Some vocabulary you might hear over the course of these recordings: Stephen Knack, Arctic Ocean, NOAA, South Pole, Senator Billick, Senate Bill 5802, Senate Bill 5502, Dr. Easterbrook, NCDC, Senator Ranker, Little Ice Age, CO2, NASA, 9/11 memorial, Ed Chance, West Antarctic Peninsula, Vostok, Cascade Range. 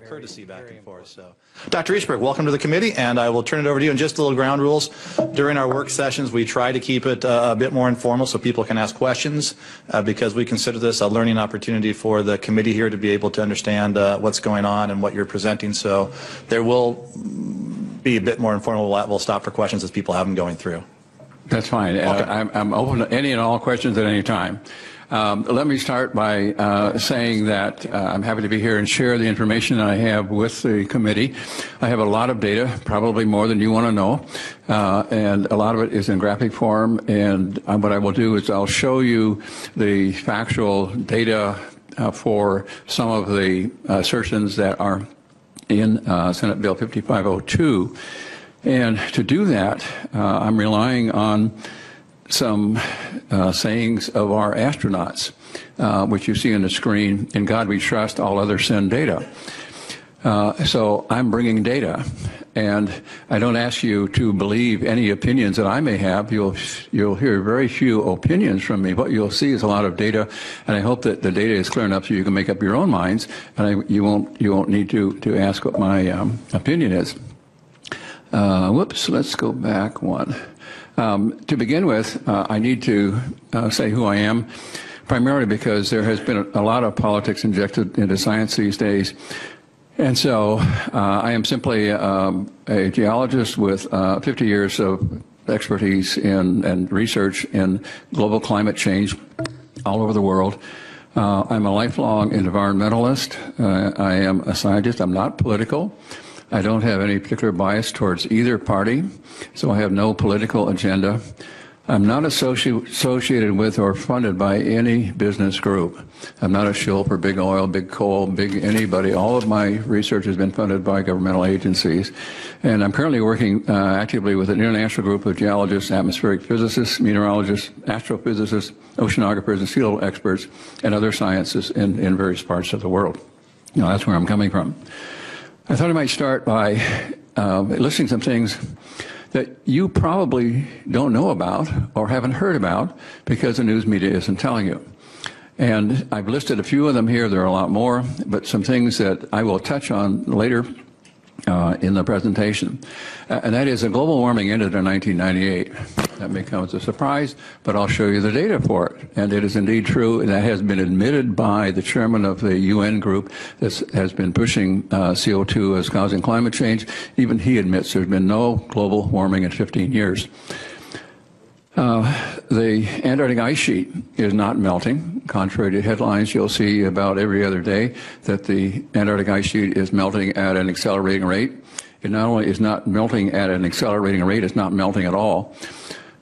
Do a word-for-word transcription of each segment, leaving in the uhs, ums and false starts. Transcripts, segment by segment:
Very, courtesy back and forth. So, Doctor Easterbrook, welcome to the committee, and I will turn it over to you. And just a little ground rules: during our work sessions, we try to keep it uh, a bit more informal so people can ask questions, uh, because we consider this a learning opportunity for the committee here to be able to understand uh, what's going on and what you're presenting. So, there will be a bit more informal. We'll stop for questions as people have them going through. That's fine. Okay. Uh, I'm, I'm open to any and all questions at any time. Um, let me start by uh, saying that uh, I'm happy to be here and share the information I have with the committee. I have a lot of data, probably more than you want to know, uh, and a lot of it is in graphic form. And uh, what I will do is I'll show you the factual data uh, for some of the assertions that are in uh, Senate Bill fifty-five oh two. And to do that, uh, I'm relying on some uh, sayings of our astronauts, uh, which you see on the screen: in God we trust, all others send data. Uh, so I'm bringing data, and I don't ask you to believe any opinions that I may have. You'll, you'll hear very few opinions from me. What you'll see is a lot of data, and I hope that the data is clear enough so you can make up your own minds, and I, you, won't, you won't need to, to ask what my um, opinion is. Uh, whoops, let's go back one. Um, to begin with, uh, I need to uh, say who I am, primarily because there has been a, a lot of politics injected into science these days. And so uh, I am simply um, a geologist with uh, fifty years of expertise in and research in global climate change all over the world. Uh, I'm a lifelong environmentalist. Uh, I am a scientist. I'm not political. I don't have any particular bias towards either party, so I have no political agenda. I'm not associ- associated with or funded by any business group. I'm not a shill for big oil, big coal, big anybody. All of my research has been funded by governmental agencies. And I'm currently working uh, actively with an international group of geologists, atmospheric physicists, meteorologists, astrophysicists, oceanographers, and field experts, and other sciences in, in various parts of the world. Now, that's where I'm coming from. I thought I might start by uh, listing some things that you probably don't know about or haven't heard about because the news media isn't telling you. And I've listed a few of them here. There are a lot more, but some things that I will touch on later uh, in the presentation. Uh, and that is that global warming ended in nineteen ninety-eight. That may come as a surprise, but I'll show you the data for it. And it is indeed true, and that has been admitted by the chairman of the U N group that has been pushing uh, C O two as causing climate change. Even he admits there's been no global warming in fifteen years. Uh, the Antarctic ice sheet is not melting. Contrary to headlines you'll see about every other day that the Antarctic ice sheet is melting at an accelerating rate. It not only is not melting at an accelerating rate, it's not melting at all.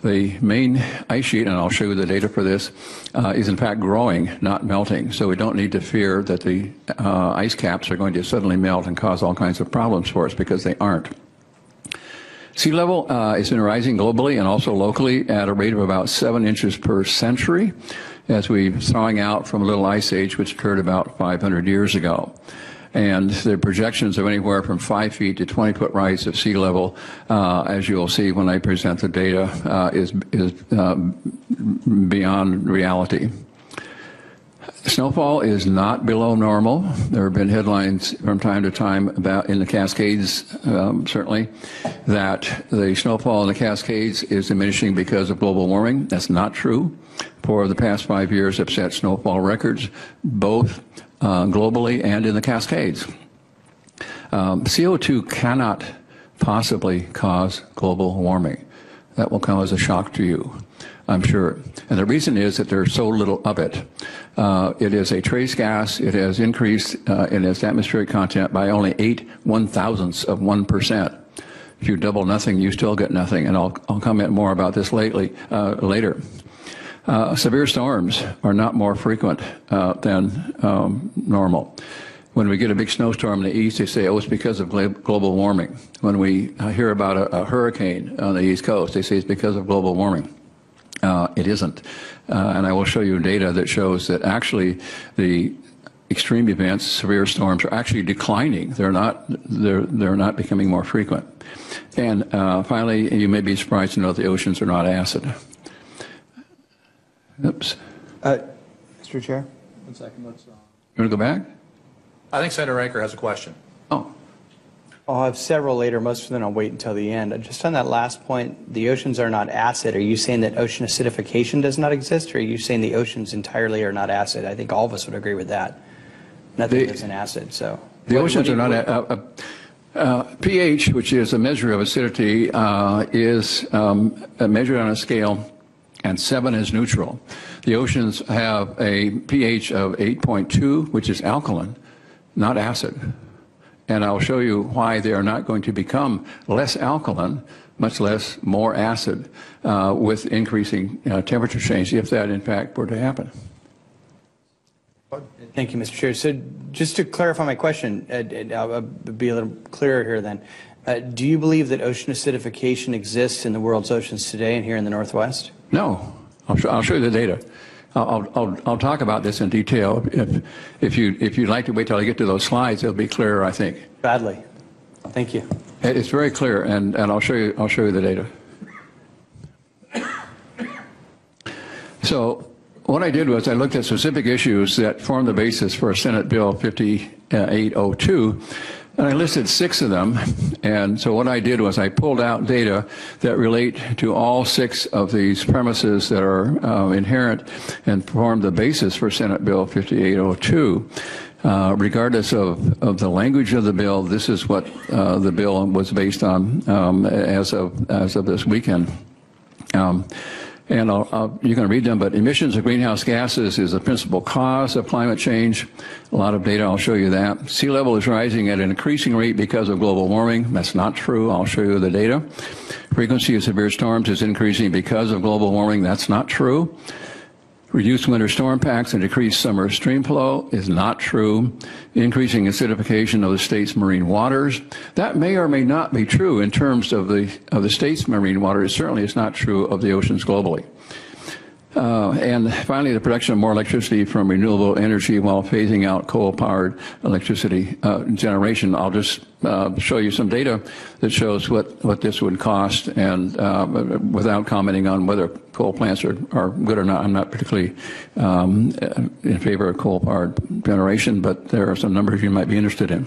The main ice sheet, and I'll show you the data for this, uh, is in fact growing, not melting. So we don't need to fear that the uh, ice caps are going to suddenly melt and cause all kinds of problems for us, because they aren't. Sea level uh, is been rising globally and also locally at a rate of about seven inches per century, as we're thawing out from a little ice age which occurred about five hundred years ago. And the projections are anywhere from five feet to twenty foot rise of sea level, uh, as you'll see when I present the data, uh, is, is uh, beyond reality. Snowfall is not below normal. There have been headlines from time to time about in the Cascades, um, certainly, that the snowfall in the Cascades is diminishing because of global warming. That's not true. For the past five years, I've set snowfall records, both uh, globally and in the Cascades. Um, C O two cannot possibly cause global warming. That will come as a shock to you, I'm sure. And the reason is that there's so little of it. Uh, it is a trace gas. It has increased uh, in its atmospheric content by only eight one-thousandths of one percent. If you double nothing, you still get nothing. And I'll, I'll comment more about this lately, uh, later. Uh, severe storms are not more frequent uh, than um, normal. When we get a big snowstorm in the east, they say, oh, it's because of global warming. When we hear about a, a hurricane on the East Coast, they say it's because of global warming. Uh, it isn't. Uh, and I will show you data that shows that actually the extreme events, severe storms, are actually declining. They're not, they're, they're not becoming more frequent. And uh, finally, you may be surprised to know that the oceans are not acid. Oops. Uh, Mister Chair? One second. Let's, uh... You want to go back? I think Senator Ranker has a question. Oh. I'll have several later. Most of them I'll wait until the end. Just on that last point, the oceans are not acid. Are you saying that ocean acidification does not exist, or are you saying the oceans entirely are not acid? I think all of us would agree with that. Nothing is an acid. So the what, oceans what are not. Uh, uh, uh, pH, which is a measure of acidity, uh, is um, measured on a scale, and seven is neutral. The oceans have a pH of eight point two, which is alkaline, not acid. And I'll show you why they are not going to become less alkaline, much less more acid, uh, with increasing uh, temperature change, if that in fact were to happen. Thank you, Mister Chair. So just to clarify my question, uh, I'll be a little clearer here then. Uh, do you believe that ocean acidification exists in the world's oceans today and here in the Northwest? No. I'll, sh I'll show you the data. I'll, I'll, I'll talk about this in detail. If, if, you, if you'd like to wait till I get to those slides, it'll be clearer, I think. Badly. Thank you. It's very clear, and, and I'll, show you, I'll show you the data. So what I did was I looked at specific issues that formed the basis for Senate Bill fifty-eight oh two, and I listed six of them. And so what I did was I pulled out data that relate to all six of these premises that are uh, inherent and form the basis for Senate Bill fifty-eight oh two. Uh, regardless of, of the language of the bill, this is what uh, the bill was based on um, as of as of this weekend. Um, and I'll, I'll, you can read them, but emissions of greenhouse gases is a principal cause of climate change. A lot of data, I'll show you that. Sea level is rising at an increasing rate because of global warming. That's not true, I'll show you the data. Frequency of severe storms is increasing because of global warming. That's not true. Reduced winter storm packs and decreased summer stream flow is not true. Increasing acidification of the state's marine waters. That may or may not be true in terms of the of the state's marine waters. Certainly it's not true of the oceans globally. Uh, and finally, the production of more electricity from renewable energy while phasing out coal-powered electricity uh, generation. I'll just uh, show you some data that shows what, what this would cost, and uh, without commenting on whether coal plants are, are good or not. I'm not particularly um, in favor of coal-powered generation, but there are some numbers you might be interested in.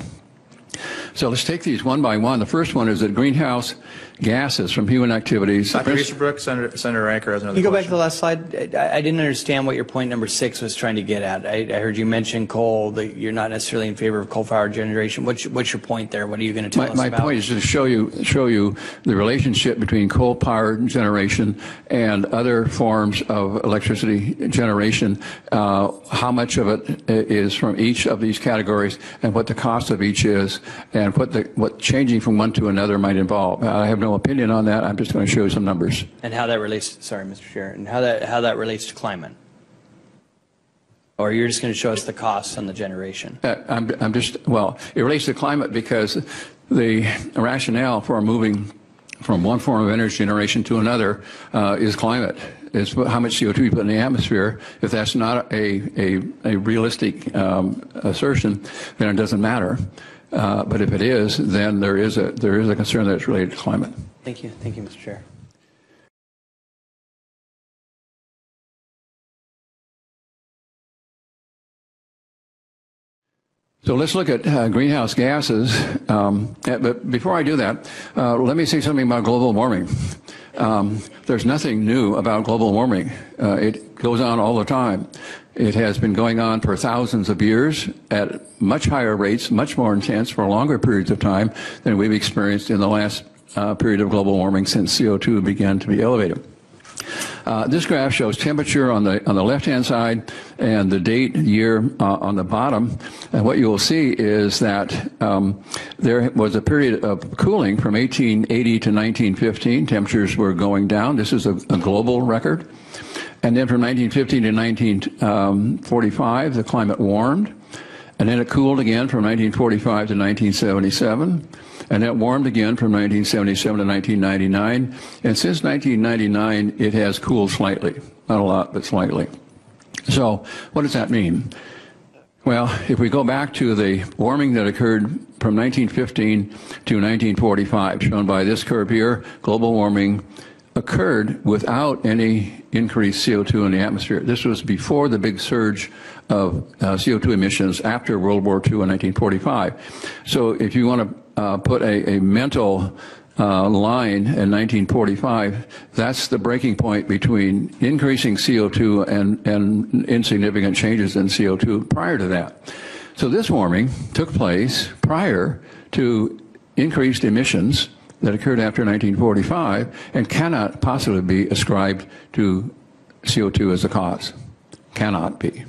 So let's take these one by one. The first one is that greenhouse gases from human activities. Doctor Easterbrook, Senator, Senator Ranker has another question. Can you go back to the last slide? I, I didn't understand what your point number six was trying to get at. I, I heard you mention coal, that you're not necessarily in favor of coal-fired generation. What's, what's your point there? What are you going to tell my, us my about? My point is to show you, show you the relationship between coal-powered generation and other forms of electricity generation, uh, how much of it is from each of these categories and what the cost of each is, and what, the, what changing from one to another might involve. I have no opinion on that. I'm just going to show you some numbers. And how that relates, sorry, Mister Chair, and how that, how that relates to climate? Or you're just going to show us the costs on the generation? Uh, I'm, I'm just, well, it relates to climate because the rationale for moving from one form of energy generation to another uh, is climate. It's how much C O two you put in the atmosphere. If that's not a, a, a realistic um, assertion, then it doesn't matter. Uh, but if it is, then there is a there is a concern that it's related to climate. Thank you. Thank you, Mister Chair. So let's look at uh, greenhouse gases. Um, but before I do that, uh, let me say something about global warming. Um, there's nothing new about global warming. Uh, it goes on all the time. It has been going on for thousands of years at much higher rates, much more intense for longer periods of time than we've experienced in the last uh, period of global warming since C O two began to be elevated. Uh, this graph shows temperature on the on the left-hand side and the date, year uh, on the bottom. And what you will see is that um, there was a period of cooling from eighteen eighty to nineteen fifteen. Temperatures were going down. This is a, a global record. And then from nineteen fifteen to nineteen forty-five, the climate warmed. And then it cooled again from nineteen forty-five to nineteen seventy-seven. And it warmed again from nineteen seventy-seven to nineteen ninety-nine. And since nineteen ninety-nine, it has cooled slightly. Not a lot, but slightly. So what does that mean? Well, if we go back to the warming that occurred from nineteen fifteen to nineteen forty-five, shown by this curve here, global warming occurred without any increase C O two in the atmosphere. This was before the big surge of uh, C O two emissions after World War two in nineteen forty-five. So if you want to uh, put a, a mental uh, line in nineteen forty-five, that's the breaking point between increasing C O two and, and insignificant changes in C O two prior to that. So this warming took place prior to increased emissions that occurred after nineteen forty-five and cannot possibly be ascribed to C O two as a cause. Cannot be.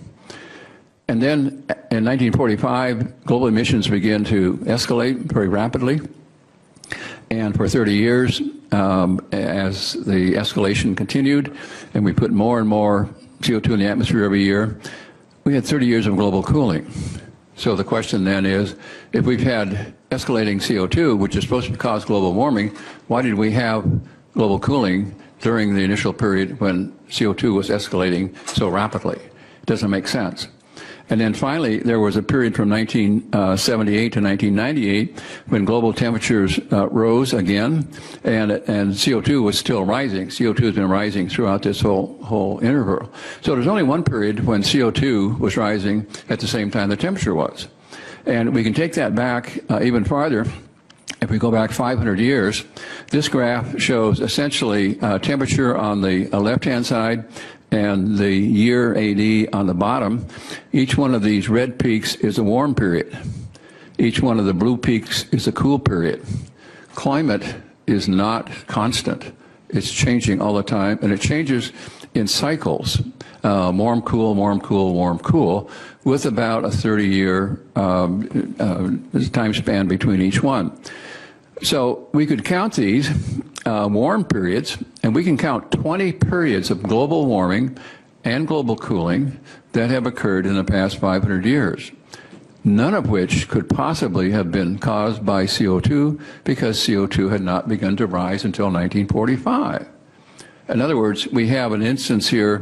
And then in nineteen forty-five, global emissions began to escalate very rapidly. And for thirty years, um, as the escalation continued, and we put more and more C O two in the atmosphere every year, we had thirty years of global cooling. So the question then is, if we've had escalating C O two, which is supposed to cause global warming, why did we have global cooling during the initial period when C O two was escalating so rapidly? It doesn't make sense. And then finally, there was a period from nineteen seventy-eight to nineteen ninety-eight when global temperatures uh, rose again, and and C O two was still rising. C O two has been rising throughout this whole whole interval. So there's only one period when C O two was rising at the same time the temperature was. And we can take that back uh, even farther. If we go back five hundred years, this graph shows essentially uh, temperature on the uh, left-hand side and the year A D on the bottom. Each one of these red peaks is a warm period. Each one of the blue peaks is a cool period. Climate is not constant. It's changing all the time, and it changes in cycles, uh, warm, cool, warm, cool, warm, cool, with about a thirty-year um, uh, time span between each one. So we could count these Uh, warm periods, and we can count twenty periods of global warming and global cooling that have occurred in the past five hundred years, none of which could possibly have been caused by C O two, because C O two had not begun to rise until nineteen forty-five. In other words, we have an instance here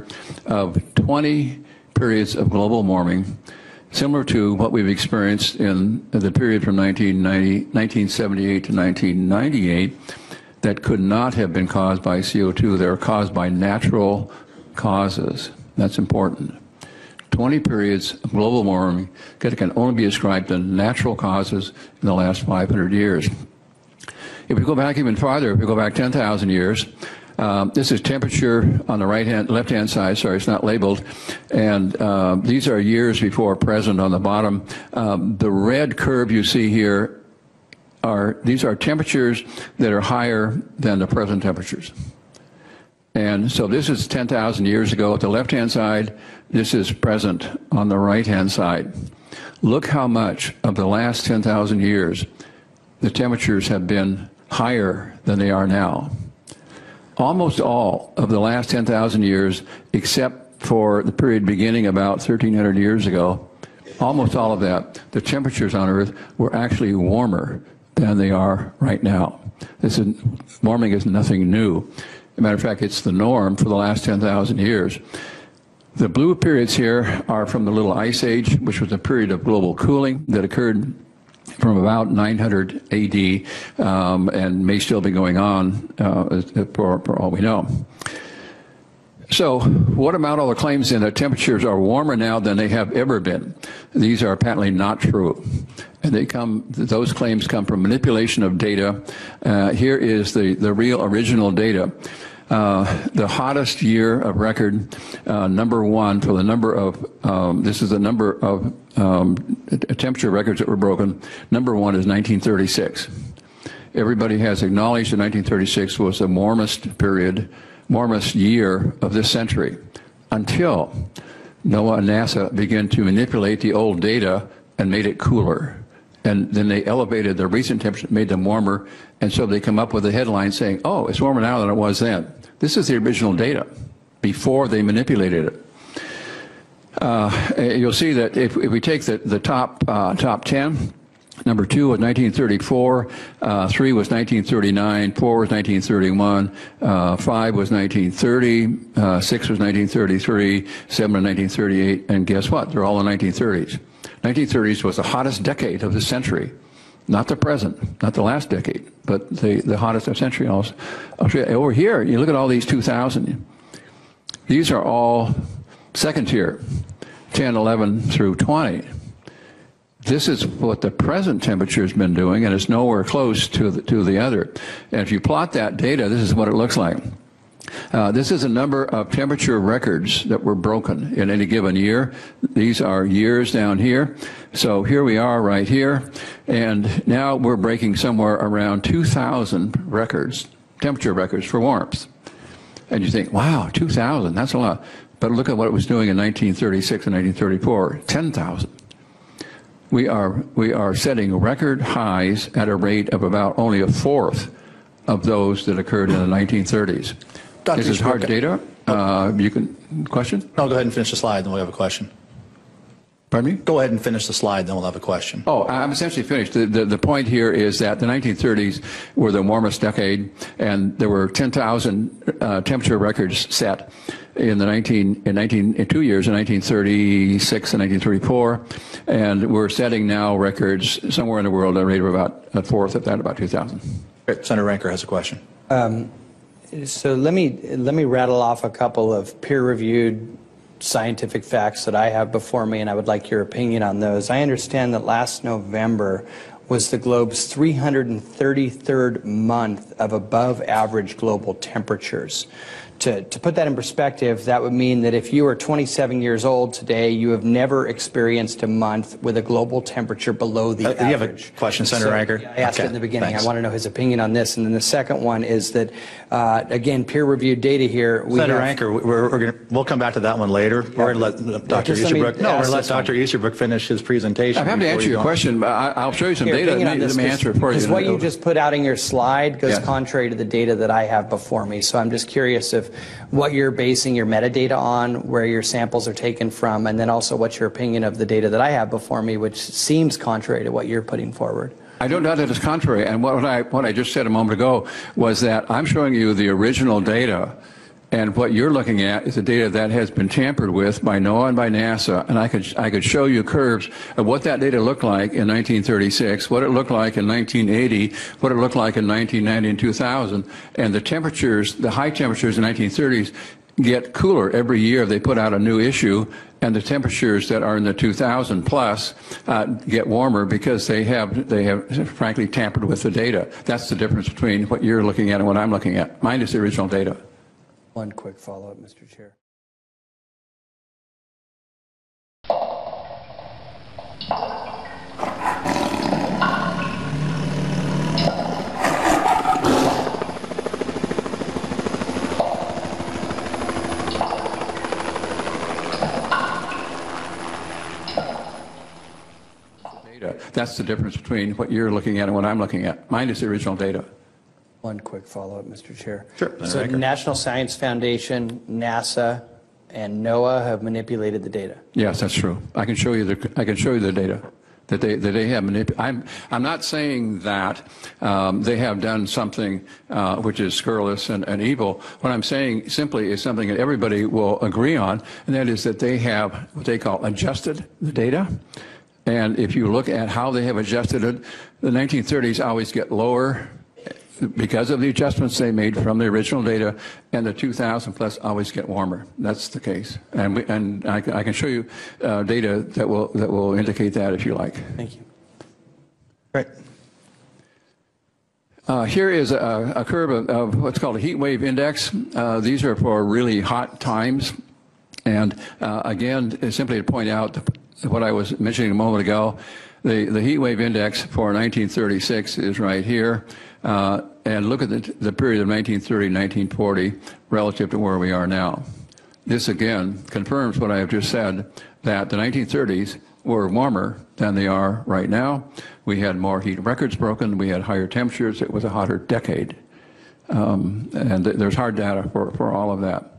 of twenty periods of global warming, similar to what we've experienced in the period from nineteen seventy-eight to nineteen ninety-eight, that could not have been caused by C O two. They were caused by natural causes. That's important. twenty periods of global warming that can only be ascribed to natural causes in the last five hundred years. If we go back even farther, if we go back ten thousand years, um, this is temperature on the right hand, left hand side, sorry, it's not labeled, and uh, these are years before present on the bottom. Um, the red curve you see here Are, these are temperatures that are higher than the present temperatures. And so this is ten thousand years ago at the left-hand side. This is present on the right-hand side. Look how much of the last ten thousand years the temperatures have been higher than they are now. Almost all of the last ten thousand years, except for the period beginning about thirteen hundred years ago, almost all of that, the temperatures on Earth were actually warmer than they are right now. This is, warming is nothing new. As a matter of fact, it's the norm for the last ten thousand years. The blue periods here are from the Little Ice Age, which was a period of global cooling that occurred from about nine hundred A D um, and may still be going on uh, for, for all we know. So what about all the claims that the temperatures are warmer now than they have ever been? These are apparently not true. And they come, those claims come from manipulation of data. Uh, here is the, the real original data. Uh, the hottest year of record, uh, number one for the number of, um, this is the number of um, temperature records that were broken. Number one is nineteen thirty-six. Everybody has acknowledged that nineteen thirty-six was the warmest period warmest year of this century, until NOAA and NASA began to manipulate the old data and made it cooler. And then they elevated the recent temperature, made them warmer, and so they come up with a headline saying, oh, it's warmer now than it was then. This is the original data before they manipulated it. Uh, you'll see that if, if we take the, the top, uh, top ten, number two was nineteen thirty-four, uh, three was nineteen thirty-nine, four was nineteen thirty-one, uh, five was nineteen thirty, uh, six was nineteen thirty-three, seven was nineteen thirty-eight, and guess what? They're all in nineteen thirties. nineteen thirties was the hottest decade of the century, not the present, not the last decade, but the, the hottest of century. Also, over here, you look at all these two thousand. These are all second tier, ten, eleven through twenty. This is what the present temperature has been doing, and it's nowhere close to the, to the other. And if you plot that data, this is what it looks like. Uh, this is a number of temperature records that were broken in any given year. These are years down here. So here we are right here, and now we're breaking somewhere around two thousand records, temperature records for warmth. And you think, wow, two thousand, that's a lot. But look at what it was doing in nineteen thirty-six and nineteen thirty-four, ten thousand. We are, we are setting record highs at a rate of about only a fourth of those that occurred in the nineteen thirties. Doctor This is hard data. Uh, you can, question? No, go ahead and finish the slide, then we'll have a question. Pardon me? Go ahead and finish the slide, then we'll have a question. Oh, I'm essentially finished. The, the, the point here is that the nineteen thirties were the warmest decade, and there were ten thousand uh, temperature records set in the nineteen, in nineteen, in two years, in nineteen thirty-six and nineteen thirty-four, and we're setting now records somewhere in the world at a rate of about a fourth of that, about two thousand. Great. Senator Ranker has a question. Um, so let me, let me rattle off a couple of peer-reviewed scientific facts that I have before me, and I would like your opinion on those. I understand that last November was the globe's three hundred thirty-third month of above average global temperatures. To, to put that in perspective, that would mean that if you are twenty-seven years old today, you have never experienced a month with a global temperature below the uh, average. You have a question, Senator Ranker? So, I asked okay. it in the beginning. Thanks. I want to know his opinion on this. And then the second one is that, uh, again, peer-reviewed data here. We Senator Ranker, we're, we're gonna, we'll come back to that one later. Yeah, we're going to let Doctor Easterbrook. No, we're going to let Doctor Easterbrook finish his presentation. I'm happy to answer your question, but I, I'll show you some data. Let me answer it for you. Because what you just put out in your slide goes yeah. contrary to the data that I have before me. So I'm just curious if what you're basing your metadata on, where your samples are taken from, and then also what's your opinion of the data that I have before me, which seems contrary to what you're putting forward. I don't doubt that it's contrary, and what I, what I just said a moment ago was that I'm showing you the original data, and what you're looking at is the data that has been tampered with by NOAA and by NASA, and I could, I could show you curves of what that data looked like in nineteen thirty-six, what it looked like in nineteen eighty, what it looked like in nineteen ninety and two thousand, and the temperatures, the high temperatures in the nineteen thirties get cooler every year. They put out a new issue, and the temperatures that are in the two thousand plus uh, get warmer because they have, they have frankly tampered with the data. That's the difference between what you're looking at and what I'm looking at. Mine is the original data. One quick follow-up, Mister Chair. Data. That's the difference between what you're looking at and what I'm looking at. Mine is the original data. One quick follow-up, Mister Chair. Sure. So Ranker. National Science Foundation, NASA, and NOAA have manipulated the data. Yes, that's true. I can show you the, I can show you the data that they, that they have manipulated. I'm, I'm not saying that um, they have done something uh, which is scurrilous and, and evil. What I'm saying simply is something that everybody will agree on, and that is that they have what they call adjusted the data. And if you look at how they have adjusted it, the nineteen thirties always get lower because of the adjustments they made from the original data, and the two thousand plus always get warmer. That's the case, and we, and I, I can show you uh, data that will that will indicate that if you like. Thank you. Right. Uh, here is a, a curve of, of what's called a heat wave index. Uh, these are for really hot times, and uh, again, simply to point out what I was mentioning a moment ago. The, the heat wave index for nineteen thirty-six is right here. Uh, and look at the, the period of nineteen thirty to nineteen forty relative to where we are now. This again confirms what I have just said, that the nineteen thirties were warmer than they are right now. We had more heat records broken. We had higher temperatures. It was a hotter decade. Um, and th there's hard data for, for all of that.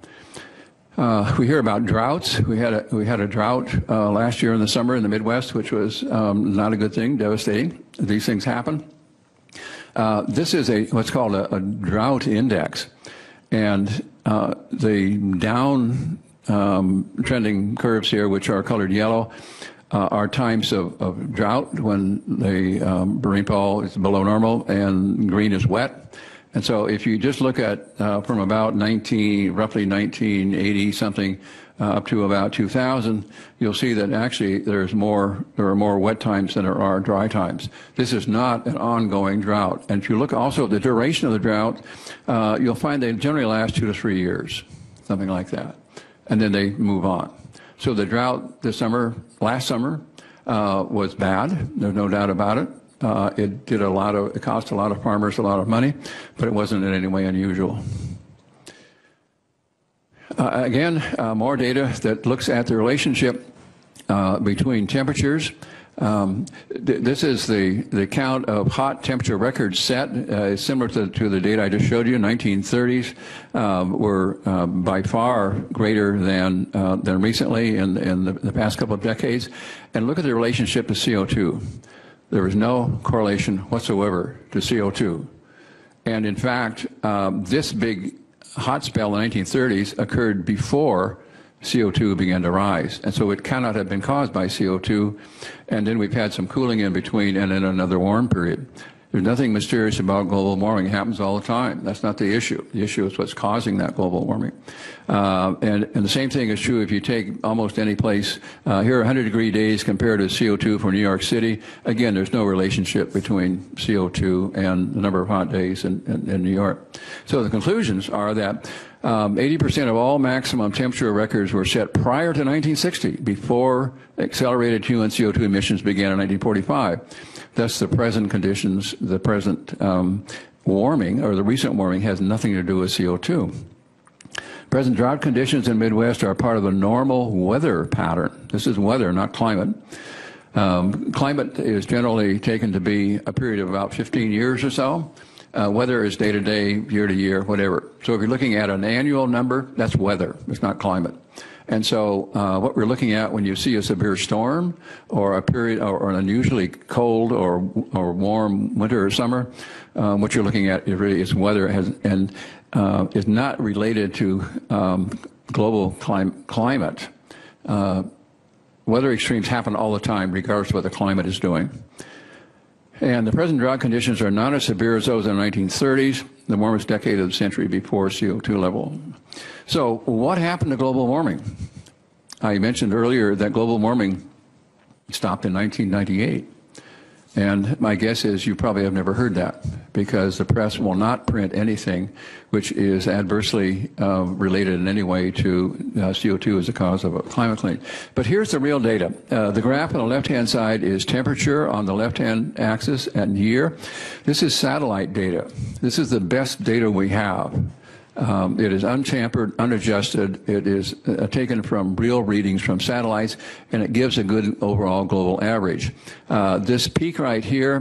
Uh, we hear about droughts. We had a, we had a drought uh, last year in the summer in the Midwest, which was um, not a good thing, devastating. These things happen. Uh, this is a what's called a, a drought index, and uh, the down um, trending curves here, which are colored yellow, uh, are times of, of drought when the um, rainfall is below normal, and green is wet. And so if you just look at uh, from about nineteen, roughly nineteen eighty something uh, up to about two thousand, you'll see that actually there's more, there are more wet times than there are dry times. This is not an ongoing drought. And if you look also at the duration of the drought, uh, you'll find they generally last two to three years, something like that. And then they move on. So the drought this summer, last summer, uh, was bad. There's no doubt about it. Uh, it did a lot of, it cost a lot of farmers a lot of money, but it wasn't in any way unusual. Uh, again, uh, more data that looks at the relationship uh, between temperatures. Um, th this is the, the count of hot temperature records set, uh, similar to, to the data I just showed you. nineteen thirties um, were uh, by far greater than, uh, than recently in, in the, the past couple of decades. And look at the relationship to C O two. There is no correlation whatsoever to C O two. And in fact, um, this big hot spell in the nineteen thirties occurred before C O two began to rise. And so it cannot have been caused by C O two. And then we've had some cooling in between and then another warm period. There's nothing mysterious about global warming. It happens all the time. That's not the issue. The issue is what's causing that global warming. Uh, and, and the same thing is true if you take almost any place. Uh, here are one hundred degree days compared to C O two for New York City. Again, there's no relationship between C O two and the number of hot days in, in, in New York. So the conclusions are that Um, eighty percent of all maximum temperature records were set prior to nineteen sixty, before accelerated human C O two emissions began in nineteen forty-five. Thus, the present conditions, the present um, warming, or the recent warming, has nothing to do with C O two. Present drought conditions in Midwest are part of the normal weather pattern. This is weather, not climate. Um, climate is generally taken to be a period of about fifteen years or so. Uh, weather is day to day, year to year, whatever. So if you're looking at an annual number, that's weather, it's not climate. And so uh, what we're looking at when you see a severe storm or a period or, or an unusually cold or or warm winter or summer, um, what you're looking at is really is weather has, and uh, is not related to um, global clim climate. Uh, weather extremes happen all the time, regardless of what the climate is doing. And the present drought conditions are not as severe as those in the nineteen thirties, the warmest decade of the century before C O two level. So what happened to global warming? I mentioned earlier that global warming stopped in nineteen ninety-eight. And my guess is you probably have never heard that, because the press will not print anything which is adversely uh, related in any way to uh, C O two as a cause of a climate change. But here's the real data. Uh, the graph on the left-hand side is temperature on the left-hand axis and year. This is satellite data. This is the best data we have. Um, it is untampered, unadjusted. It is uh, taken from real readings from satellites, and it gives a good overall global average. Uh, this peak right here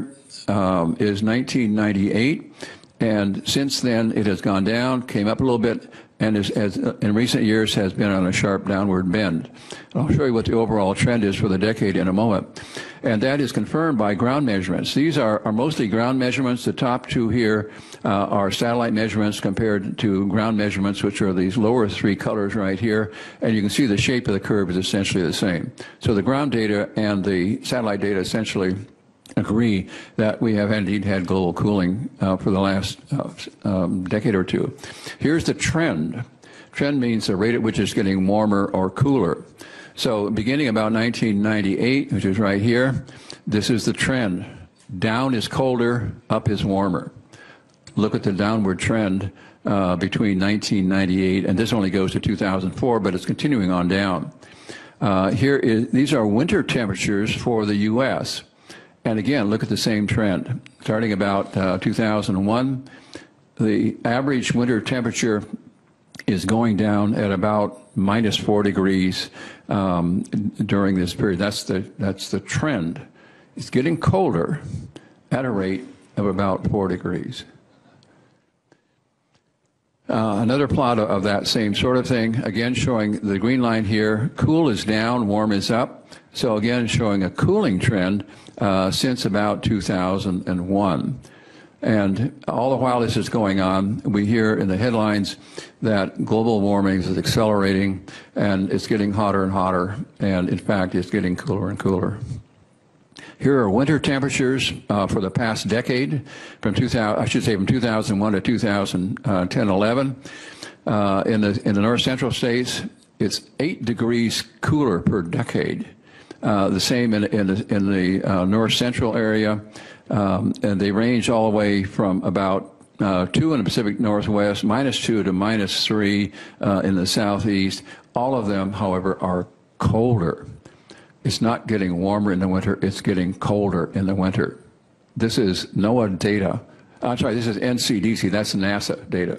um, is nineteen ninety-eight, and since then it has gone down, came up a little bit, and is, as uh, in recent years has been on a sharp downward bend. I'll show you what the overall trend is for the decade in a moment. And that is confirmed by ground measurements. These are, are mostly ground measurements. The top two here uh, are satellite measurements compared to ground measurements, which are these lower three colors right here. And you can see the shape of the curve is essentially the same. So the ground data and the satellite data essentially agree that we have indeed had global cooling uh, for the last uh, um, decade or two. Here's the trend. Trend means the rate at which it's getting warmer or cooler. So beginning about nineteen ninety-eight, which is right here, this is the trend. Down is colder, up is warmer. Look at the downward trend uh, between nineteen ninety-eight, and this only goes to two thousand four, but it's continuing on down. Uh, here is, these are winter temperatures for the U S. And again, look at the same trend. Starting about uh, two thousand one, the average winter temperature is going down at about minus four degrees um, during this period. That's the, that's the trend. It's getting colder at a rate of about four degrees. Uh, another plot of that same sort of thing, again showing the green line here. Cool is down, warm is up. So again, showing a cooling trend uh, since about two thousand one. And all the while this is going on, we hear in the headlines that global warming is accelerating and it's getting hotter and hotter, and in fact it's getting cooler and cooler. Here are winter temperatures uh, for the past decade, from two thousand, I should say from two thousand one to two thousand ten eleven. Uh, in the in the north central states, it's eight degrees cooler per decade. Uh, the same in in the, in the uh, north central area, um, and they range all the way from about Uh, two in the Pacific Northwest, minus two to minus three uh, in the Southeast. All of them, however, are colder. It's not getting warmer in the winter, it's getting colder in the winter. This is NOAA data. I'm sorry, this is N C D C, that's NASA data.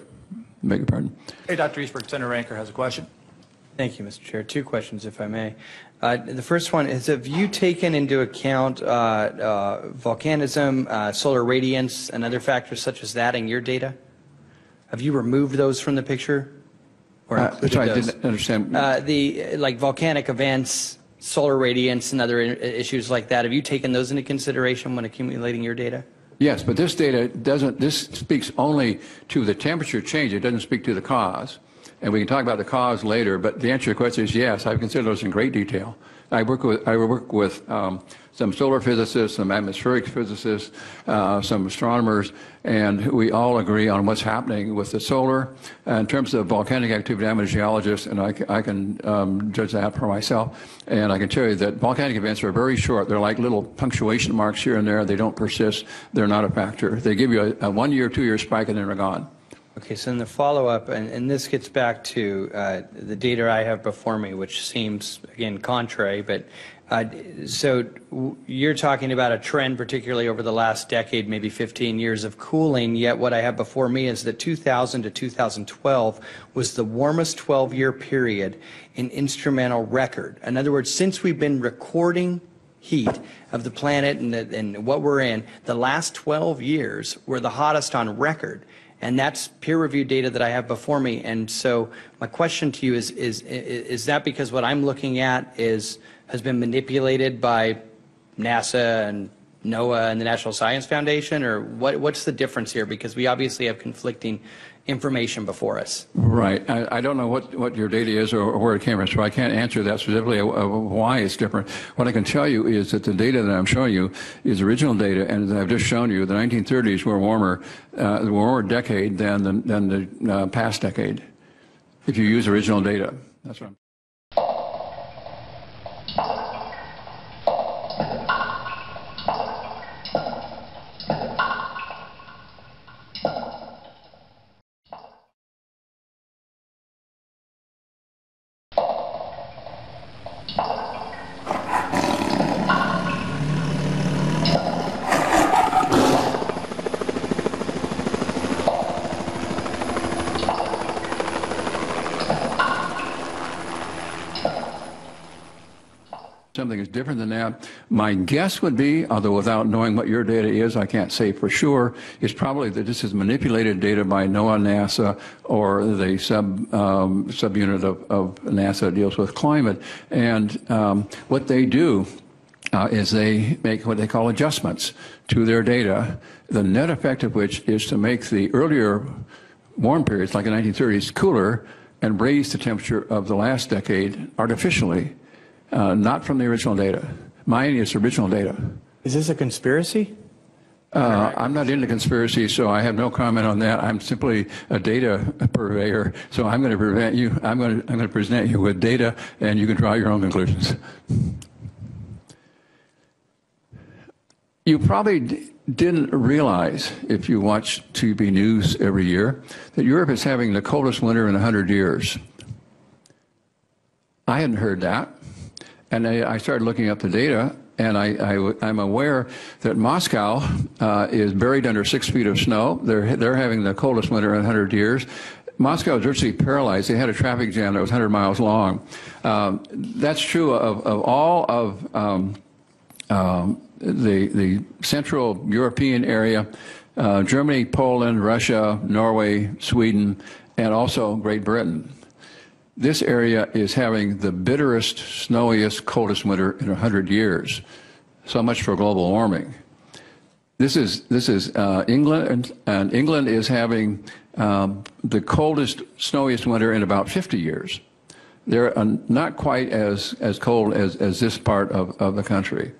Beg your pardon. Hey, Doctor Easterbrook, Senator Ranker has a question. Thank you, Mister Chair. Two questions, if I may. Uh, the first one is, have you taken into account uh, uh, volcanism, uh, solar radiance, and other factors such as that in your data? Have you removed those from the picture? Or uh, sorry, those? I didn't understand. Uh, the, like, volcanic events, solar radiance, and other issues like that, have you taken those into consideration when accumulating your data? Yes, but this data doesn't, this speaks only to the temperature change. It doesn't speak to the cause. And we can talk about the cause later, but the answer to your question is yes, I've considered those in great detail. I work with, I work with um, some solar physicists, some atmospheric physicists, uh, some astronomers, and we all agree on what's happening with the solar. Uh, in terms of volcanic activity, I'm a geologist, and I, I can um, judge that for myself. And I can tell you that volcanic events are very short. They're like little punctuation marks here and there. They don't persist. They're not a factor. They give you a, a one-year, two-year spike, and then they're gone. Okay, so in the follow-up, and, and this gets back to uh, the data I have before me, which seems, again, contrary, but uh, so w you're talking about a trend, particularly over the last decade, maybe fifteen years of cooling, yet what I have before me is that two thousand to two thousand twelve was the warmest twelve-year period in instrumental record. In other words, since we've been recording heat of the planet and, the, and what we're in, the last twelve years were the hottest on record. And that's peer-reviewed data that I have before me. And so my question to you is, is, is that because what I'm looking at is, has been manipulated by NASA and NOAA and the National Science Foundation, or what, what's the difference here? Because we obviously have conflicting information before us. Right. I, I don't know what, what your data is or, or where it came from, so I can't answer that specifically of, of why it's different. What I can tell you is that the data that I'm showing you is original data, and as I've just shown you, the nineteen thirties were warmer, uh, were warmer decade than the, than the uh, past decade, if you use original data. That's what I'm Something is different than that. My guess would be, although without knowing what your data is, I can't say for sure, is probably that this is manipulated data by NOAA, NASA, or the sub um, subunit of, of NASA deals with climate. And um, what they do uh, is they make what they call adjustments to their data, the net effect of which is to make the earlier warm periods, like the nineteen thirties, cooler and raise the temperature of the last decade artificially. Uh, not from the original data. Mine is original data. Is this a conspiracy? Uh, I'm not into conspiracy, so I have no comment on that. I'm simply a data purveyor, so I'm going to prevent you. I'm going to I'm going to present you with data, and you can draw your own conclusions. You probably d didn't realize, if you watch T V news every year, that Europe is having the coldest winter in one hundred years. I hadn't heard that. And I, I started looking up the data, and I, I, I'm aware that Moscow uh, is buried under six feet of snow. They're, they're having the coldest winter in one hundred years. Moscow is virtually paralyzed. They had a traffic jam that was one hundred miles long. Um, that's true of, of all of um, um, the, the Central European area, uh, Germany, Poland, Russia, Norway, Sweden, and also Great Britain. This area is having the bitterest, snowiest, coldest winter in one hundred years. So much for global warming. This is, this is uh, England, and, and England is having um, the coldest, snowiest winter in about fifty years. They're uh, not quite as, as cold as, as this part of, of the country.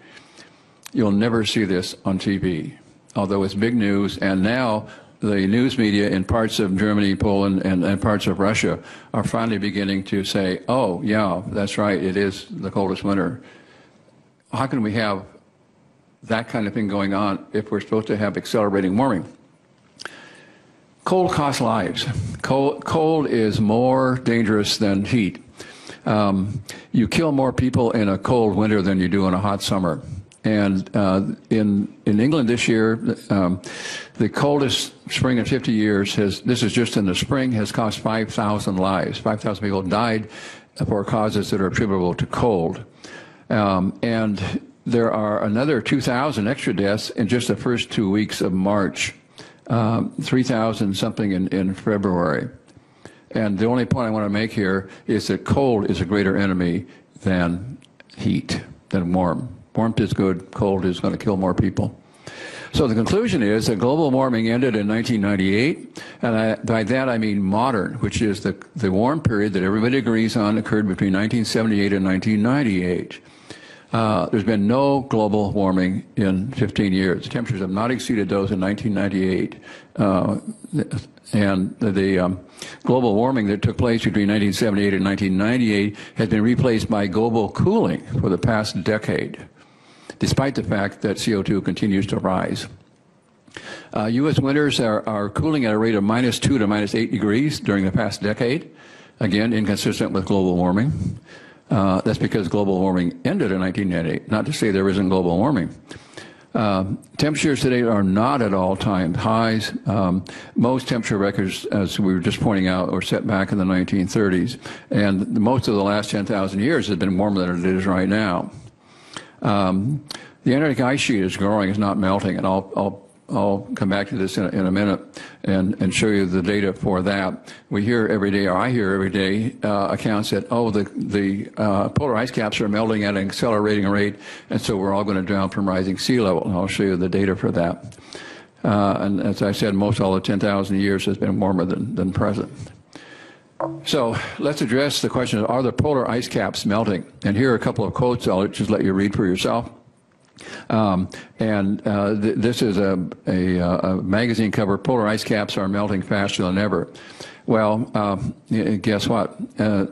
You'll never see this on T V, although it's big news. And now the news media in parts of Germany, Poland, and, and parts of Russia are finally beginning to say, oh, yeah, that's right, it is the coldest winter. How can we have that kind of thing going on if we're supposed to have accelerating warming? Cold costs lives. Cold, cold is more dangerous than heat. Um, you kill more people in a cold winter than you do in a hot summer. And uh, in, in England this year, um, the coldest spring in fifty years has, this is just in the spring, has cost five thousand lives. five thousand people died for causes that are attributable to cold. Um, and there are another two thousand extra deaths in just the first two weeks of March, um, three thousand something in, in February. And the only point I want to make here is that cold is a greater enemy than heat, than warm. Warmth is good, cold is going to kill more people. So the conclusion is that global warming ended in nineteen ninety-eight, and I, by that I mean modern, which is the, the warm period that everybody agrees on occurred between nineteen seventy-eight and nineteen ninety-eight. Uh, there's been no global warming in fifteen years. The temperatures have not exceeded those in nineteen ninety-eight. Uh, and the um, global warming that took place between nineteen seventy-eight and nineteen ninety-eight has been replaced by global cooling for the past decade, despite the fact that C O two continues to rise. Uh, U S winters are, are cooling at a rate of minus two to minus eight degrees during the past decade, again, inconsistent with global warming. Uh, that's because global warming ended in nineteen ninety-eight, not to say there isn't global warming. Uh, temperatures today are not at all-time highs. Um, most temperature records, as we were just pointing out, were set back in the nineteen thirties, and most of the last ten thousand years has been warmer than it is right now. Um, the Antarctic ice sheet is growing, it's not melting, and I'll, I'll, I'll come back to this in a, in a minute and, and show you the data for that. We hear every day, or I hear every day, uh, accounts that, oh, the, the uh, polar ice caps are melting at an accelerating rate, and so we're all going to drown from rising sea level, and I'll show you the data for that. Uh, and as I said, most all the ten thousand years has been warmer than, than present. So let's address the question, are the polar ice caps melting? And here are a couple of quotes I'll just let you read for yourself. Um, and uh, th this is a, a, a magazine cover, polar ice caps are melting faster than ever. Well, uh, guess what? Uh,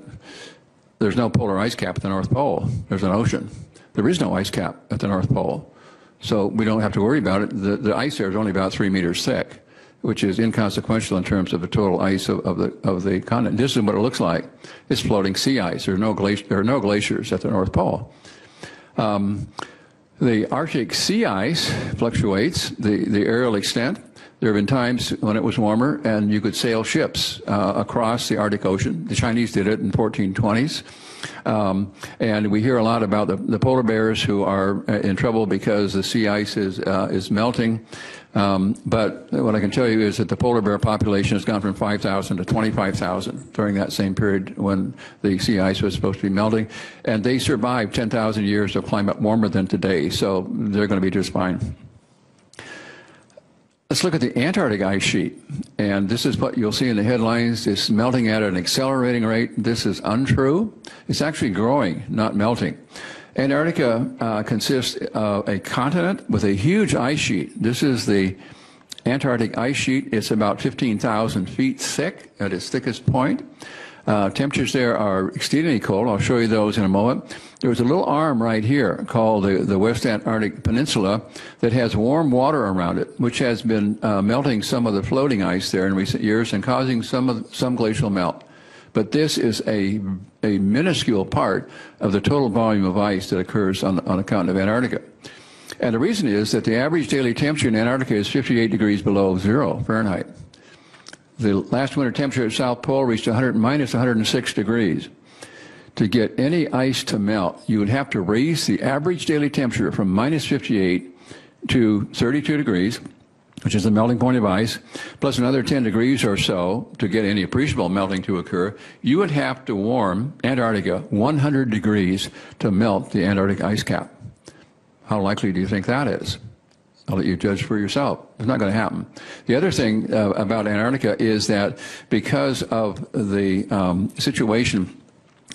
there's no polar ice cap at the North Pole. There's an ocean. There is no ice cap at the North Pole. So we don't have to worry about it. The, the ice there is only about three meters thick, which is inconsequential in terms of the total ice of, of the of the continent. This is what it looks like. It's floating sea ice. There are no, glaci there are no glaciers at the North Pole. Um, the Arctic sea ice fluctuates, the, the aerial extent. There have been times when it was warmer and you could sail ships uh, across the Arctic Ocean. The Chinese did it in the fourteen twenties. Um, and we hear a lot about the, the polar bears who are in trouble because the sea ice is, uh, is melting. Um, but what I can tell you is that the polar bear population has gone from five thousand to twenty-five thousand during that same period when the sea ice was supposed to be melting. And they survived ten thousand years of climate warmer than today, so they're going to be just fine. Let's look at the Antarctic ice sheet, and this is what you'll see in the headlines. It's melting at an accelerating rate. This is untrue. It's actually growing, not melting. Antarctica uh, consists of a continent with a huge ice sheet. This is the Antarctic ice sheet. It's about fifteen thousand feet thick at its thickest point. Uh, temperatures there are exceedingly cold. I'll show you those in a moment. There's a little arm right here called the, the West Antarctic Peninsula that has warm water around it, which has been uh, melting some of the floating ice there in recent years and causing some of, some glacial melt. But this is a, a minuscule part of the total volume of ice that occurs on, on the continent of Antarctica. And the reason is that the average daily temperature in Antarctica is fifty-eight degrees below zero Fahrenheit. The last winter temperature at South Pole reached minus one hundred six degrees. To get any ice to melt, you would have to raise the average daily temperature from minus fifty-eight to thirty-two degrees, which is the melting point of ice, plus another ten degrees or so to get any appreciable melting to occur. You would have to warm Antarctica one hundred degrees to melt the Antarctic ice cap. How likely do you think that is? I'll let you judge for yourself. It's not going to happen. The other thing uh, about Antarctica is that because of the um, situation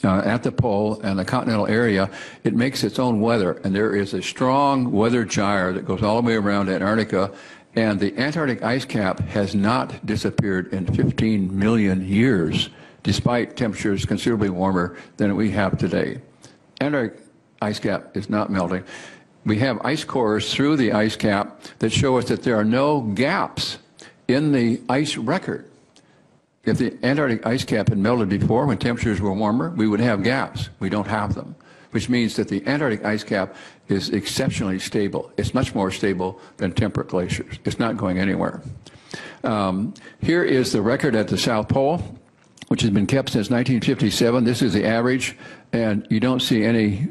uh, at the pole and the continental area, it makes its own weather, and there is a strong weather gyre that goes all the way around Antarctica, and the Antarctic ice cap has not disappeared in fifteen million years, despite temperatures considerably warmer than we have today. Antarctic ice cap is not melting. We have ice cores through the ice cap that show us that there are no gaps in the ice record. If the Antarctic ice cap had melted before when temperatures were warmer, we would have gaps. We don't have them, which means that the Antarctic ice cap is exceptionally stable. It's much more stable than temperate glaciers. It's not going anywhere. Um, here is the record at the South Pole, which has been kept since nineteen fifty-seven. This is the average, and you don't see any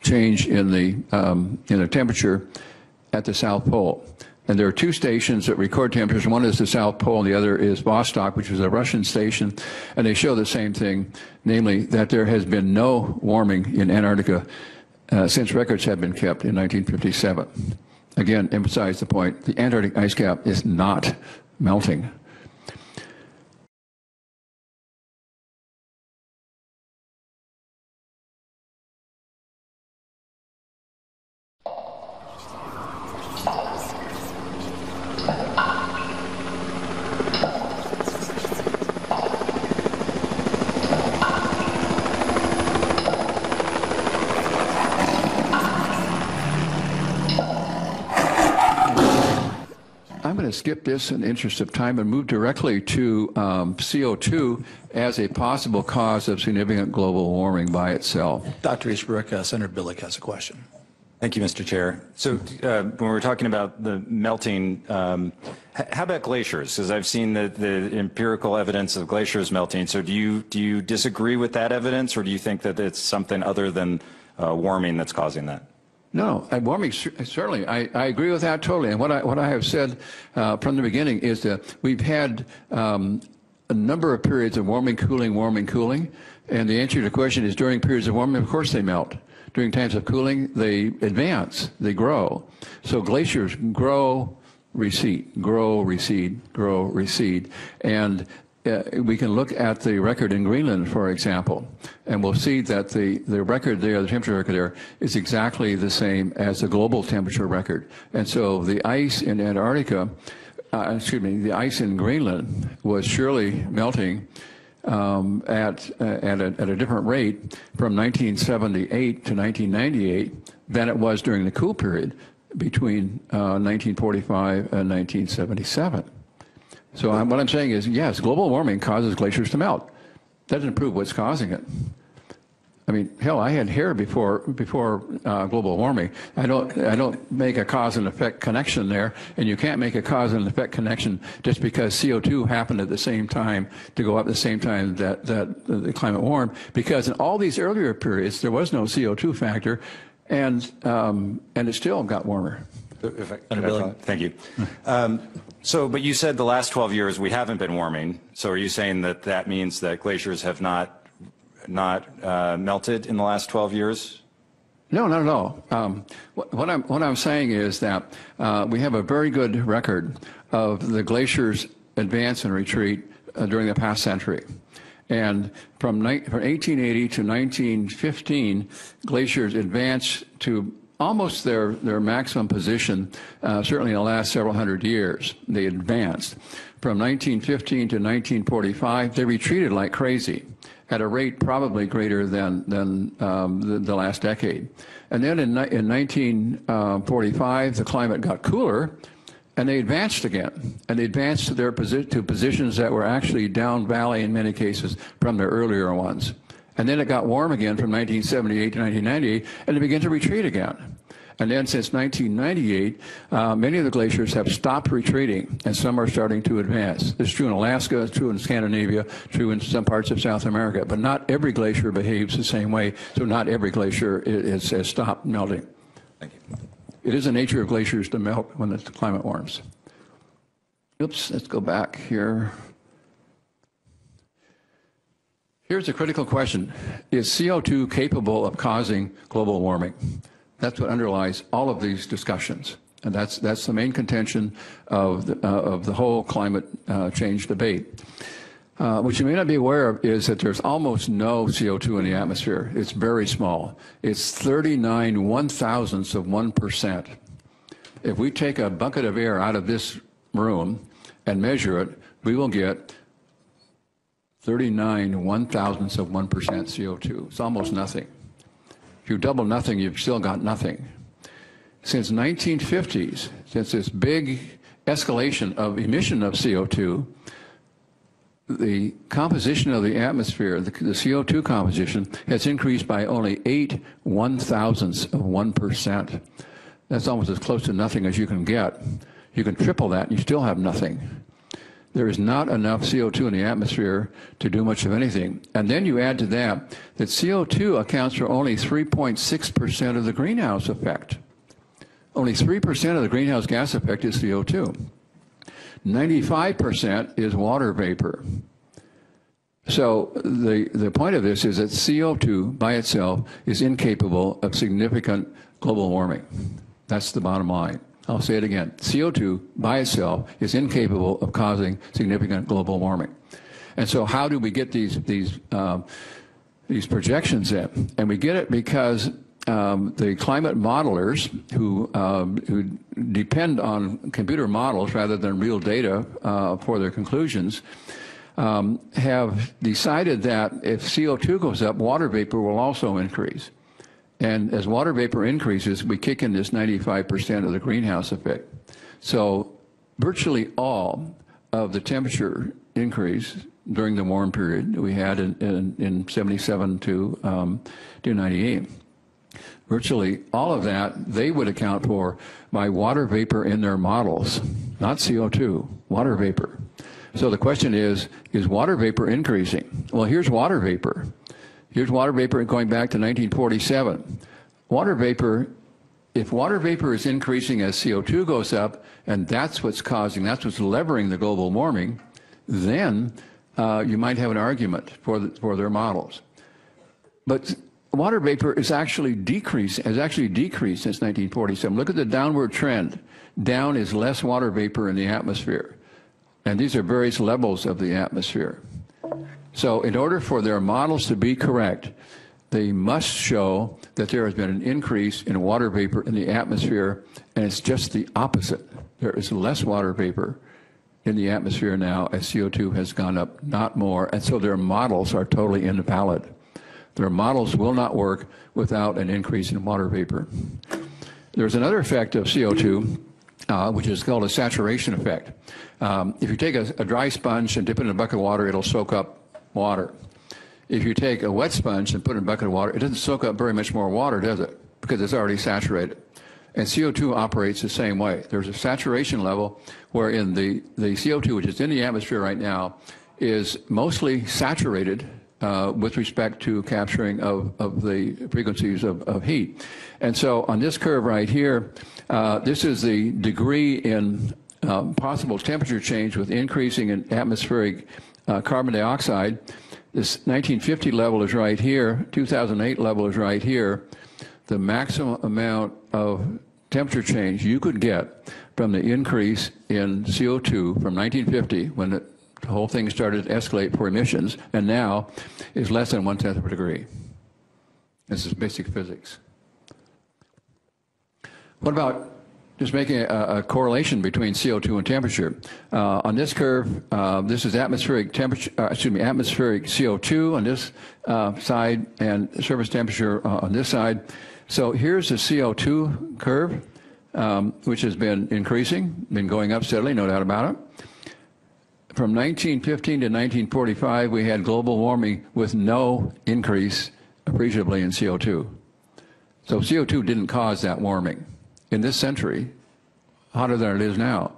change in the um, in the temperature at the South Pole. And there are two stations that record temperatures. One is the South Pole and the other is Vostok, which is a Russian station. And they show the same thing, namely that there has been no warming in Antarctica uh, since records have been kept in nineteen fifty-seven. Again, emphasize the point, the Antarctic ice cap is not melting. Skip this in the interest of time and move directly to um, C O two as a possible cause of significant global warming by itself. Doctor Easterbrook, uh, Senator Billick has a question. Thank you, Mister Chair. So uh, when we're talking about the melting, um, how about glaciers? Because I've seen the, the empirical evidence of glaciers melting. So do you, do you disagree with that evidence, or do you think that it's something other than uh, warming that's causing that? No, and warming, certainly, I, I agree with that totally. And what I, what I have said uh, from the beginning is that we've had um, a number of periods of warming, cooling, warming, cooling. And the answer to the question is during periods of warming, of course they melt. During times of cooling, they advance, they grow. So glaciers grow, recede, grow, recede, grow, recede. And Uh, we can look at the record in Greenland, for example, and we'll see that the, the record there, the temperature record there, is exactly the same as the global temperature record. And so the ice in Antarctica, uh, excuse me, the ice in Greenland was surely melting um, at, uh, at, a, at a different rate from nineteen seventy-eight to nineteen ninety-eight than it was during the cool period between uh, nineteen forty-five and nineteen seventy-seven. So I'm, what I'm saying is, yes, global warming causes glaciers to melt. That doesn't prove what's causing it. I mean, hell, I had hair before before uh, global warming. I don't I don't make a cause and effect connection there, and you can't make a cause and effect connection just because C O two happened at the same time to go up at the same time that that the climate warmed. Because in all these earlier periods, there was no C O two factor, and um, and it still got warmer. If I, if I, thank you. Um, so, but you said the last twelve years we haven't been warming. So are you saying that that means that glaciers have not not uh, melted in the last twelve years? No, not at all. Um, what, what, I'm, what I'm saying is that uh, we have a very good record of the glaciers advance and retreat uh, during the past century. And from, from eighteen eighty to nineteen fifteen, glaciers advanced to almost their, their maximum position, uh, certainly in the last several hundred years. They advanced. From nineteen fifteen to nineteen forty-five, they retreated like crazy at a rate probably greater than, than um, the, the last decade. And then in, in nineteen forty-five, the climate got cooler, and they advanced again. And they advanced to, their posi to positions that were actually down valley in many cases from their earlier ones. And then it got warm again from nineteen seventy-eight to nineteen ninety-eight, and it began to retreat again. And then since nineteen ninety-eight, uh, many of the glaciers have stopped retreating, and some are starting to advance. It's true in Alaska, it's true in Scandinavia, true in some parts of South America, but not every glacier behaves the same way, so not every glacier is, has stopped melting. Thank you. It is the nature of glaciers to melt when the climate warms. Oops, let's go back here. Here's a critical question. Is C O two capable of causing global warming? That's what underlies all of these discussions. And that's, that's the main contention of the, uh, of the whole climate uh, change debate. Uh, what you may not be aware of is that there's almost no C O two in the atmosphere. It's very small. It's thirty-nine one-thousandths of one percent. If we take a bucket of air out of this room and measure it, we will get thirty-nine one-thousandths of one percent C O two. It's almost nothing. If you double nothing, you've still got nothing. Since nineteen fifties, since this big escalation of emission of C O two, the composition of the atmosphere, the, the C O two composition, has increased by only eight one-thousandths of one percent. That's almost as close to nothing as you can get. You can triple that and you still have nothing. There is not enough C O two in the atmosphere to do much of anything. And then you add to that that C O two accounts for only three point six percent of the greenhouse effect. Only three percent of the greenhouse gas effect is C O two. ninety-five percent is water vapor. So the, the point of this is that C O two by itself is incapable of significant global warming. That's the bottom line. I'll say it again. C O two by itself is incapable of causing significant global warming. And so how do we get these, these, uh, these projections in? And we get it because Um, the climate modelers who, um, who depend on computer models rather than real data uh, for their conclusions um, have decided that if C O two goes up, water vapor will also increase. And as water vapor increases, we kick in this ninety-five percent of the greenhouse effect. So virtually all of the temperature increase during the warm period we had in, in, in seventy-seven to, um, to ninety-eight. Virtually all of that they would account for by water vapor in their models, not C O two, water vapor. So the question is, is water vapor increasing? Well, here's water vapor. Here's water vapor going back to nineteen forty-seven. Water vapor, if water vapor is increasing as C O two goes up, and that's what's causing, that's what's levering the global warming, then uh, you might have an argument for, the, for their models. But water vapor is actually decreased, has actually decreased since nineteen forty-seven. Look at the downward trend. Down is less water vapor in the atmosphere. And these are various levels of the atmosphere. So in order for their models to be correct, they must show that there has been an increase in water vapor in the atmosphere, and it's just the opposite. There is less water vapor in the atmosphere now as C O two has gone up, not more. And so their models are totally invalid. Their models will not work without an increase in water vapor. There's another effect of C O two, uh, which is called a saturation effect. Um, if you take a, a dry sponge and dip it in a bucket of water, it'll soak up water. If you take a wet sponge and put it in a bucket of water, it doesn't soak up very much more water, does it? Because it's already saturated. And C O two operates the same way. There's a saturation level wherein the, the C O two, which is in the atmosphere right now, is mostly saturated Uh, with respect to capturing of, of the frequencies of, of heat. And so on this curve right here, uh, this is the degree in um, possible temperature change with increasing in atmospheric uh, carbon dioxide. This nineteen fifty level is right here, two thousand eight level is right here. The maximum amount of temperature change you could get from the increase in C O two from nineteen fifty, when it the whole thing started to escalate for emissions, and now is less than one-tenth of a degree. This is basic physics. What about just making a, a correlation between C O two and temperature? Uh, on this curve, uh, this is atmospheric temperature, uh, excuse me, atmospheric C O two on this uh, side and surface temperature uh, on this side. So here's the C O two curve, um, which has been increasing, been going up steadily, no doubt about it. From nineteen fifteen to nineteen forty-five, we had global warming with no increase appreciably in C O two. So C O two didn't cause that warming. In this century, hotter than it is now.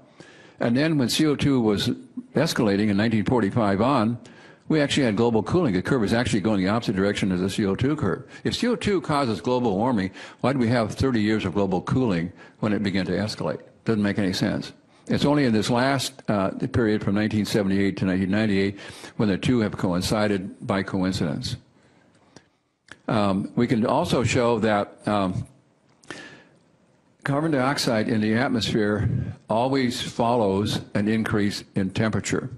And then when C O two was escalating in nineteen forty-five on, we actually had global cooling. The curve is actually going the opposite direction as the C O two curve. If C O two causes global warming, why did we have thirty years of global cooling when it began to escalate? Doesn't make any sense. It's only in this last uh, period from nineteen seventy-eight to nineteen ninety-eight when the two have coincided by coincidence. Um, we can also show that um, carbon dioxide in the atmosphere always follows an increase in temperature,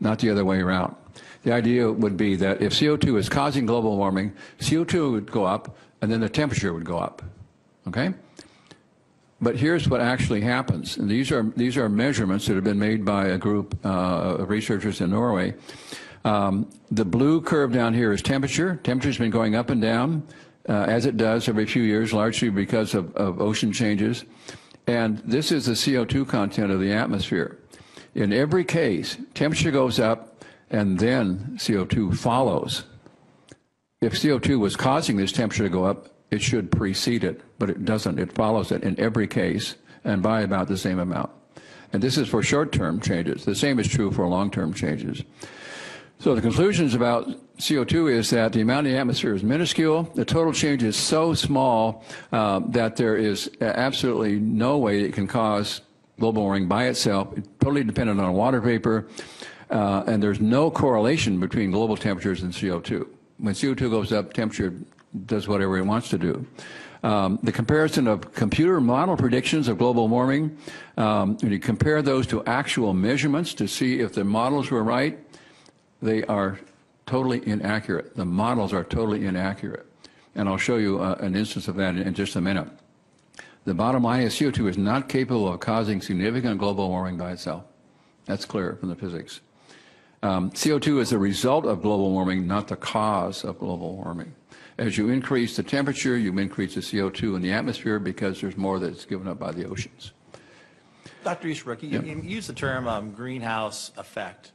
not the other way around. the idea would be that if C O two is causing global warming, C O two would go up, and then the temperature would go up, okay? But here's what actually happens, and these are, these are measurements that have been made by a group uh, of researchers in Norway. Um, the blue curve down here is temperature. Temperature's been going up and down, uh, as it does every few years, largely because of, of ocean changes. And this is the C O two content of the atmosphere. In every case, temperature goes up, and then C O two follows. If C O two was causing this temperature to go up, it should precede it, but it doesn't. It follows it in every case, and by about the same amount. And this is for short-term changes. The same is true for long-term changes. So the conclusions about C O two is that the amount in the atmosphere is minuscule. The total change is so small uh, that there is absolutely no way it can cause global warming by itself. It's totally dependent on water vapor, uh, and there's no correlation between global temperatures and C O two. When C O two goes up, temperature does whatever it wants to do. Um, the comparison of computer model predictions of global warming, um, when you compare those to actual measurements to see if the models were right, they are totally inaccurate. The models are totally inaccurate. And I'll show you uh, an instance of that in, in just a minute. The bottom line is C O two is not capable of causing significant global warming by itself. That's clear from the physics. Um, C O two is a result of global warming, not the cause of global warming. As you increase the temperature, you increase the C O two in the atmosphere because there's more that's given up by the oceans. Doctor Easterbrook, you, yeah. you use the term um, greenhouse effect.